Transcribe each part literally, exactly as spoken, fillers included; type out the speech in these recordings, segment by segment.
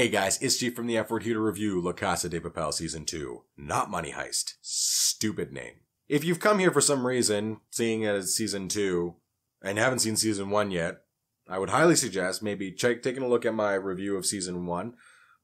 Hey guys, it's G from The E F Word here to review La Casa de Papel Season two. Not Money Heist. Stupid name. If you've come here for some reason, seeing it as Season two, and haven't seen Season one yet, I would highly suggest maybe check, taking a look at my review of Season one.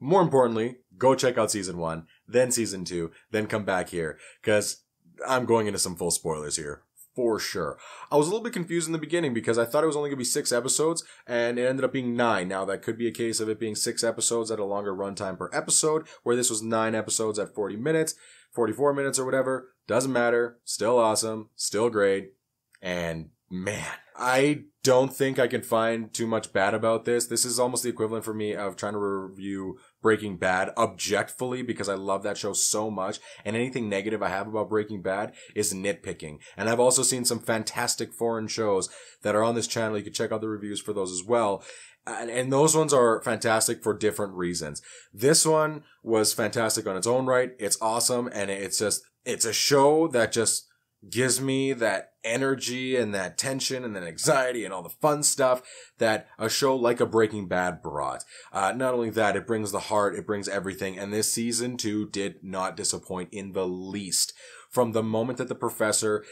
More importantly, go check out Season one, then Season two, then come back here, because I'm going into some full spoilers here. For sure. I was a little bit confused in the beginning because I thought it was only going to be six episodes and it ended up being nine. Now that could be a case of it being six episodes at a longer runtime per episode, where this was nine episodes at forty minutes, forty-four minutes or whatever. Doesn't matter. Still awesome. Still great. And man, I don't think I can find too much bad about this. This is almost the equivalent for me of trying to review Breaking Bad objectively, because I love that show so much, and anything negative I have about Breaking Bad is nitpicking. And I've also seen some fantastic foreign shows that are on this channel. You can check out the reviews for those as well, and, and those ones are fantastic for different reasons. This one was fantastic on its own right. It's awesome, and it's just it's a show that just gives me that energy and that tension and that anxiety and all the fun stuff that a show like a Breaking Bad brought. Uh, not only that, it brings the heart, it brings everything, and this season two did not disappoint in the least. From the moment that the professor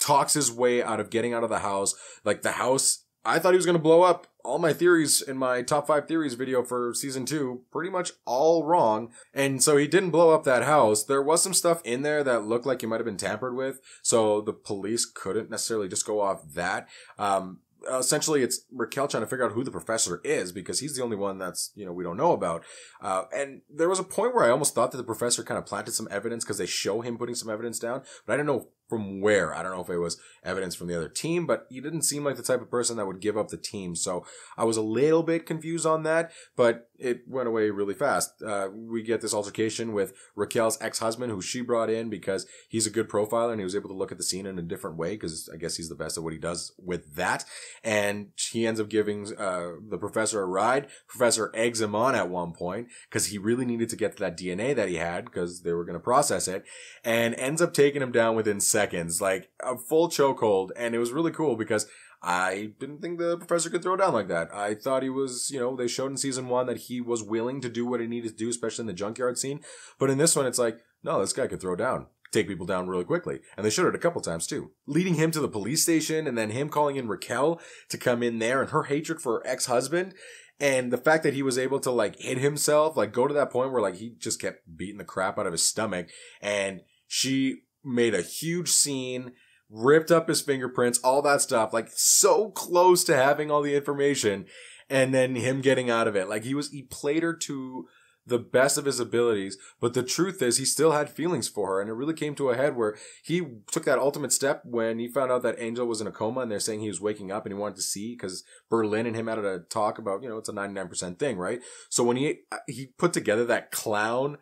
talks his way out of getting out of the house, like the house, I thought he was going to blow up. All my theories in my top five theories video for season two, pretty much all wrong. And so he didn't blow up that house. There was some stuff in there that looked like it might have been tampered with, so the police couldn't necessarily just go off that. Um, essentially, it's Raquel trying to figure out who the professor is, because he's the only one that's, you know, we don't know about. Uh, and there was a point where I almost thought that the professor kind of planted some evidence, because they show him putting some evidence down, but I didn't know from where. I don't know if it was evidence from the other team, but he didn't seem like the type of person that would give up the team, so I was a little bit confused on that, but it went away really fast. Uh, we get this altercation with Raquel's ex-husband, who she brought in because he's a good profiler and he was able to look at the scene in a different way, because I guess he's the best at what he does with that, and he ends up giving uh, the professor a ride. Professor eggs him on at one point because he really needed to get to that D N A that he had, because they were going to process it, and ends up taking him down within seconds, like a full chokehold. And it was really cool because I didn't think the professor could throw down like that. I thought he was, you know, they showed in season one that he was willing to do what he needed to do, especially in the junkyard scene. But in this one, it's like, no, this guy could throw down, take people down really quickly. And they showed it a couple times too, leading him to the police station, and then him calling in Raquel to come in there, and her hatred for her ex-husband. And the fact that he was able to like hit himself, like go to that point where like he just kept beating the crap out of his stomach, and she made a huge scene, ripped up his fingerprints, all that stuff, like so close to having all the information, and then him getting out of it. Like he was, he played her to the best of his abilities, but the truth is he still had feelings for her, and it really came to a head where he took that ultimate step when he found out that Angel was in a coma, and they're saying he was waking up and he wanted to see, because Berlin and him had a talk about, you know, it's a ninety-nine percent thing, right? So when he, he put together that clown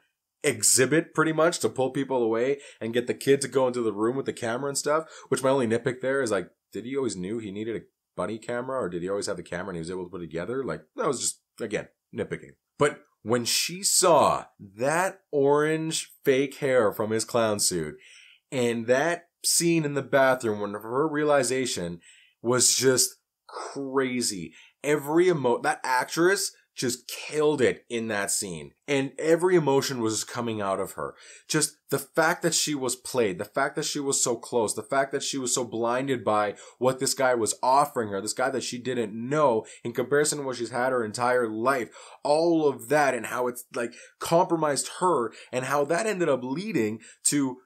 exhibit pretty much to pull people away and get the kid to go into the room with the camera and stuff, which my only nitpick there is like, did he always knew he needed a buddy camera, or did he always have the camera and he was able to put it together? Like, that was just, again, nitpicking. But when she saw that orange fake hair from his clown suit, and that scene in the bathroom, when her realization was just crazy. Every emo- that actress just killed it in that scene. And every emotion was coming out of her. Just the fact that she was played, the fact that she was so close, the fact that she was so blinded by what this guy was offering her, this guy that she didn't know in comparison to what she's had her entire life, all of that, and how it's like compromised her, and how that ended up leading to,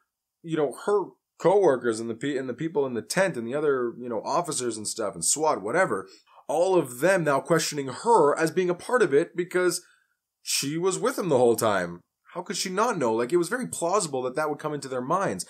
you know, her coworkers and the pe- and the people in the tent and the other, you know, officers and stuff and SWAT, whatever. All of them now questioning her as being a part of it, because she was with him the whole time. How could she not know? Like, it was very plausible that that would come into their minds.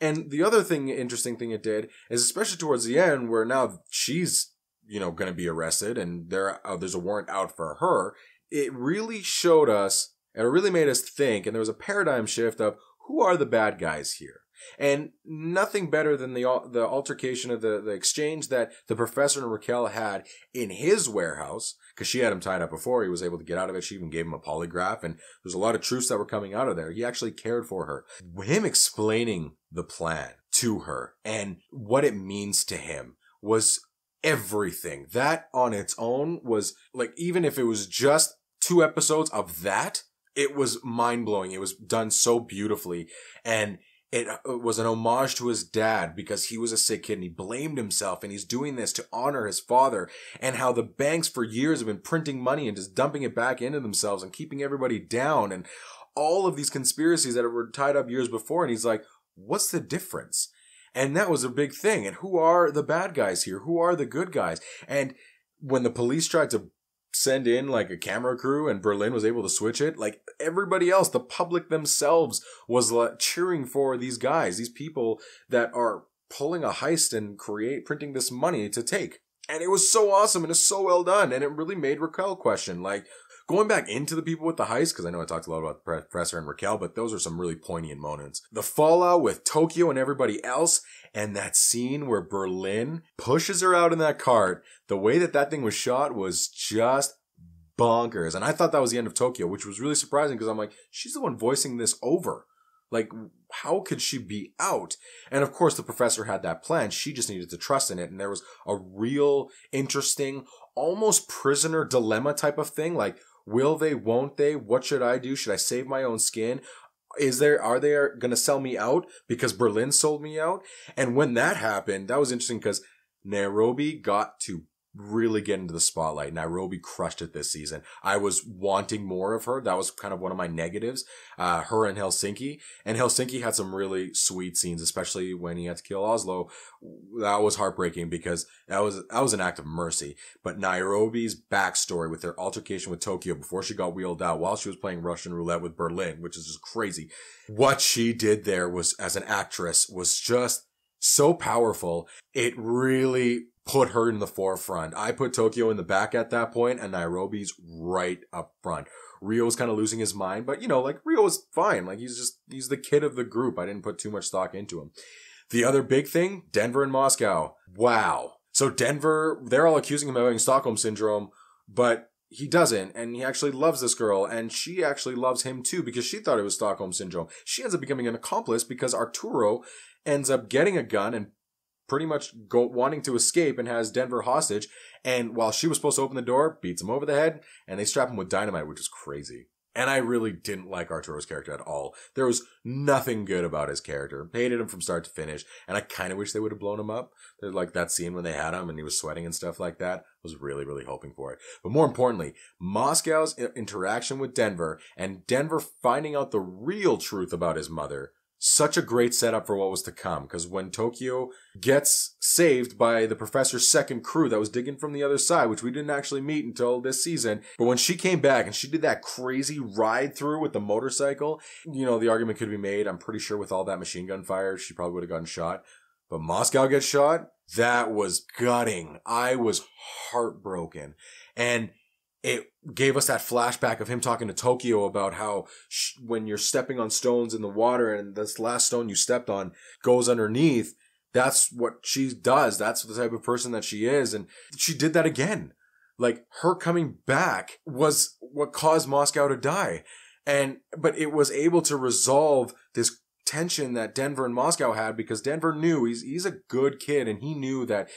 And the other thing, interesting thing it did is, especially towards the end, where now she's, you know, going to be arrested and there uh, there's a warrant out for her. It really showed us, and it really made us think, and there was a paradigm shift of who are the bad guys here. And nothing better than the the altercation of the, the exchange that the professor and Raquel had in his warehouse, because she had him tied up before he was able to get out of it. She even gave him a polygraph, and there's a lot of truths that were coming out of there. He actually cared for her. Him explaining the plan to her and what it means to him was everything. That on its own was, like, even if it was just two episodes of that, it was mind-blowing. It was done so beautifully. And it was an homage to his dad because he was a sick kid and he blamed himself, and he's doing this to honor his father, and how the banks for years have been printing money and just dumping it back into themselves and keeping everybody down, and all of these conspiracies that were tied up years before. And he's like, what's the difference? And that was a big thing. And who are the bad guys here? Who are the good guys? And when the police tried to send in like a camera crew and Berlin was able to switch it, like everybody else, the public themselves was like cheering for these guys, these people that are pulling a heist and create printing this money to take. And it was so awesome, and it's so well done, and it really made Raquel question, like, going back into the people with the heist, because I know I talked a lot about the professor and Raquel, but those are some really poignant moments. The fallout with Tokyo and everybody else, and that scene where Berlin pushes her out in that cart, the way that that thing was shot was just bonkers. And I thought that was the end of Tokyo, which was really surprising, because I'm like, she's the one voicing this over. Like, how could she be out? And of course, the professor had that plan. She just needed to trust in it. And there was a real interesting, almost prisoner dilemma type of thing. Like, will they? Won't they? What should I do? Should I save my own skin? Is there, are they going to sell me out because Berlin sold me out? And when that happened, that was interesting because Nairobi got to really get into the spotlight. Nairobi crushed it this season. I was wanting more of her. That was kind of one of my negatives. Uh, her and Helsinki. And Helsinki had some really sweet scenes, especially when he had to kill Oslo. That was heartbreaking because that was, that was an act of mercy. But Nairobi's backstory with her altercation with Tokyo before she got wheeled out while she was playing Russian roulette with Berlin, which is just crazy. What she did there was, as an actress, was just so powerful. It really put her in the forefront. I put Tokyo in the back at that point, and Nairobi's right up front. Rio's kind of losing his mind, but you know, like, Rio is fine. Like, he's just, he's the kid of the group. I didn't put too much stock into him. The other big thing, Denver and Moscow. Wow. So Denver, they're all accusing him of having Stockholm Syndrome, but he doesn't, and he actually loves this girl, and she actually loves him too, because she thought it was Stockholm Syndrome. She ends up becoming an accomplice because Arturo ends up getting a gun and pretty much go, wanting to escape, and has Denver hostage. And while she was supposed to open the door, beats him over the head, and they strap him with dynamite, which is crazy. And I really didn't like Arturo's character at all. There was nothing good about his character. Hated him from start to finish. And I kind of wish they would have blown him up. There's like that scene when they had him and he was sweating and stuff like that. I was really, really hoping for it. But more importantly, Moscow's interaction with Denver, and Denver finding out the real truth about his mother. Such a great setup for what was to come, because when Tokyo gets saved by the professor's second crew that was digging from the other side, which we didn't actually meet until this season, but when she came back and she did that crazy ride through with the motorcycle, you know, the argument could be made, I'm pretty sure with all that machine gun fire, she probably would have gotten shot. But Moscow gets shot? That was gutting. I was heartbroken. And it gave us that flashback of him talking to Tokyo about how sh when you're stepping on stones in the water and this last stone you stepped on goes underneath, that's what she does. That's the type of person that she is. And she did that again. Like, her coming back was what caused Moscow to die. And, but it was able to resolve this tension that Denver and Moscow had, because Denver knew he's he's a good kid, and he knew that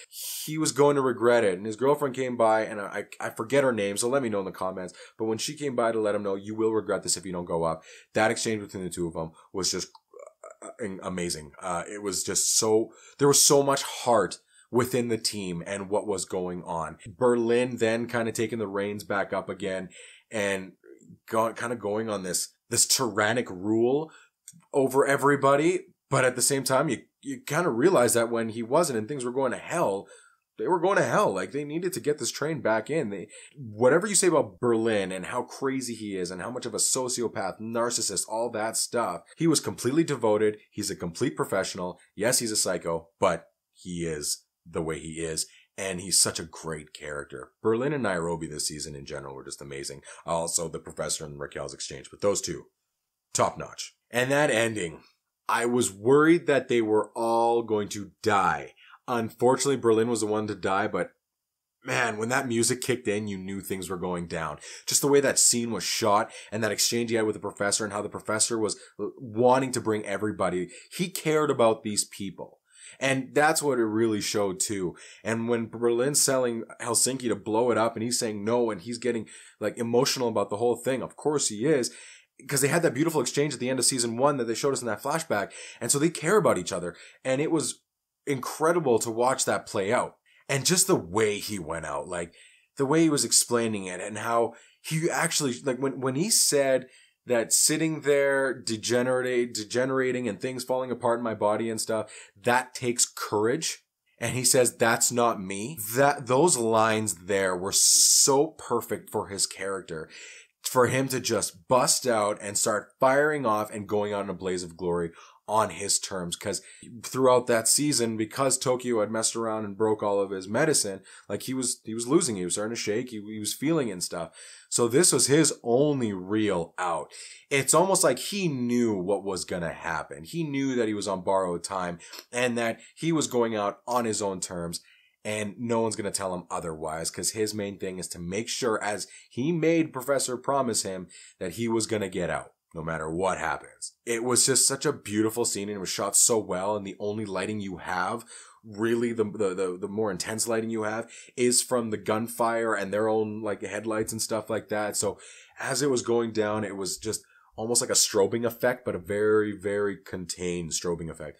he was going to regret it. And his girlfriend came by, and I, I forget her name, so let me know in the comments, but when she came by to let him know, you will regret this if you don't go up, that exchange between the two of them was just amazing. Uh, it was just so, there was so much heart within the team and what was going on. Berlin then kind of taking the reins back up again and got, kind of going on this, this tyrannic rule over everybody, but at the same time, you you kind of realize that when he wasn't and things were going to hell, they were going to hell. Like, they needed to get this train back in. They, whatever you say about Berlin and how crazy he is and how much of a sociopath, narcissist, all that stuff, he was completely devoted. He's a complete professional. Yes, he's a psycho, but he is the way he is. And he's such a great character. Berlin and Nairobi this season in general were just amazing. Also, the professor and Raquel's exchange, but those two, top notch. And that ending, I was worried that they were all going to die. Unfortunately, Berlin was the one to die, but man, when that music kicked in, you knew things were going down. Just the way that scene was shot and that exchange he had with the professor, and how the professor was wanting to bring everybody. He cared about these people. And that's what it really showed too. And when Berlin's selling Helsinki to blow it up and he's saying no and he's getting like emotional about the whole thing, of course he is, because they had that beautiful exchange at the end of season one that they showed us in that flashback. And so they care about each other. And it was incredible to watch that play out. And just the way he went out, like the way he was explaining it and how he actually, like when, when he said that sitting there degenerate, degenerating and things falling apart in my body and stuff, that takes courage. And he says, that's not me. That those lines there were so perfect for his character. For him to just bust out and start firing off and going out in a blaze of glory on his terms. Because throughout that season, because Tokyo had messed around and broke all of his medicine, like he was he was losing, he was starting to shake, he, he was feeling it and stuff. So this was his only real out. It's almost like he knew what was going to happen. He knew that he was on borrowed time and that he was going out on his own terms. And no one's going to tell him otherwise, because his main thing is to make sure, as he made Professor promise him, that he was going to get out no matter what happens. It was just such a beautiful scene and it was shot so well. And the only lighting you have, really the, the, the, the more intense lighting you have, is from the gunfire and their own like headlights and stuff like that. So as it was going down, it was just almost like a strobing effect, but a very, very contained strobing effect.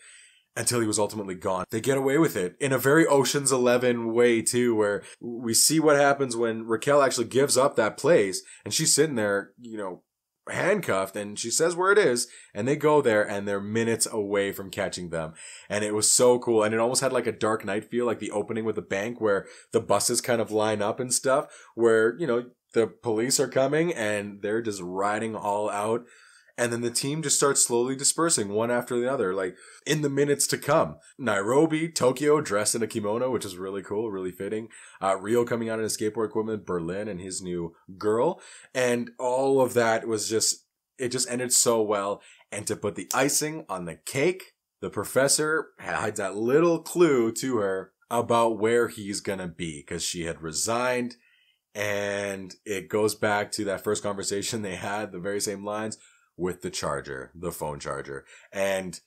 Until he was ultimately gone. They get away with it in a very Ocean's Eleven way too, where we see what happens when Raquel actually gives up that place and she's sitting there, you know, handcuffed, and she says where it is and they go there and they're minutes away from catching them. And it was so cool. And it almost had like a Dark Knight feel, like the opening with the bank where the buses kind of line up and stuff, where, you know, the police are coming and they're just riding all out. And then the team just starts slowly dispersing one after the other, like in the minutes to come. Nairobi, Tokyo dressed in a kimono, which is really cool, really fitting. Uh, Rio coming out in his skateboard equipment, Berlin and his new girl. And all of that was just, it just ended so well. And to put the icing on the cake, the professor had that little clue to her about where he's going to be, because she had resigned. And it goes back to that first conversation they had, the very same lines. With the charger, the phone charger. And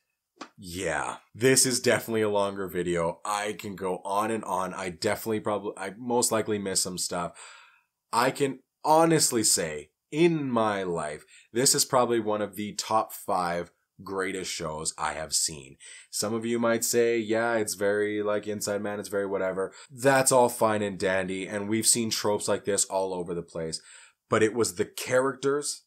yeah, this is definitely a longer video. I can go on and on. I definitely probably, I most likely missed some stuff. I can honestly say, in my life, this is probably one of the top five greatest shows I have seen. Some of you might say, yeah, it's very like Inside Man, it's very whatever. That's all fine and dandy. And we've seen tropes like this all over the place. But it was the characters,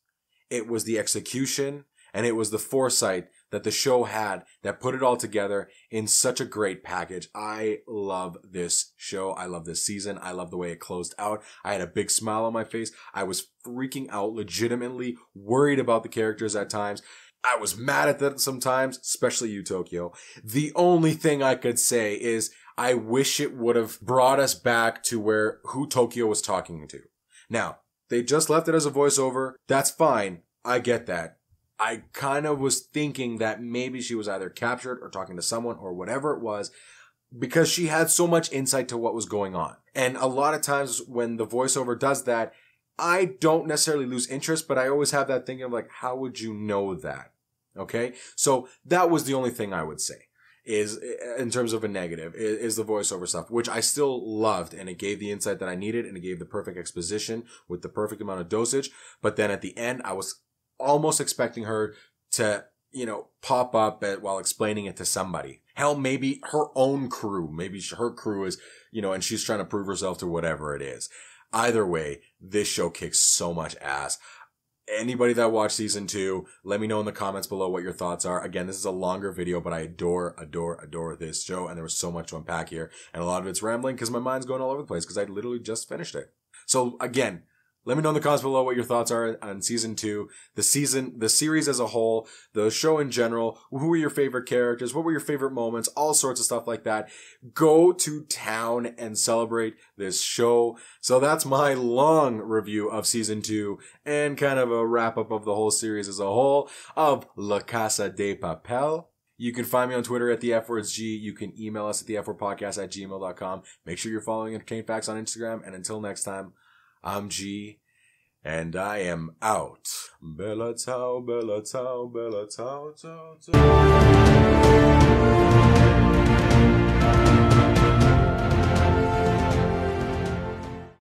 it was the execution, and it was the foresight that the show had that put it all together in such a great package. I love this show. I love this season. I love the way it closed out. I had a big smile on my face. I was freaking out, legitimately worried about the characters at times. I was mad at them sometimes, especially you, Tokyo. The only thing I could say is I wish it would have brought us back to where who Tokyo was talking to. Now, they just left it as a voiceover. That's fine. I get that. I kind of was thinking that maybe she was either captured or talking to someone or whatever it was, because she had so much insight to what was going on. And a lot of times when the voiceover does that, I don't necessarily lose interest, but I always have that thinking of like, how would you know that? Okay. So that was the only thing I would say is in terms of a negative is the voiceover stuff, which I still loved, and it gave the insight that I needed, and it gave the perfect exposition with the perfect amount of dosage. But then at the end, I was almost expecting her to, you know, pop up at, while explaining it to somebody. Hell, maybe her own crew, maybe her crew is, you know, and she's trying to prove herself to whatever it is. Either way, this show kicks so much ass. Anybody that watched season two, let me know in the comments below what your thoughts are. Again, this is a longer video, but I adore, adore, adore this show. And there was so much to unpack here. And a lot of it's rambling because my mind's going all over the place because I literally just finished it. So again, let me know in the comments below what your thoughts are on season two, the season, the series as a whole, the show in general. Who were your favorite characters? What were your favorite moments? All sorts of stuff like that. Go to town and celebrate this show. So that's my long review of season two and kind of a wrap up of the whole series as a whole of La Casa de Papel. You can find me on Twitter at the F Words G. You can email us at the F Word Podcast at gmail dot com. Make sure you're following Entertain Facts on Instagram. And until next time, I'm G, and I am out. Bella Ciao, Bella Ciao, Bella Ciao, Ciao, Ciao.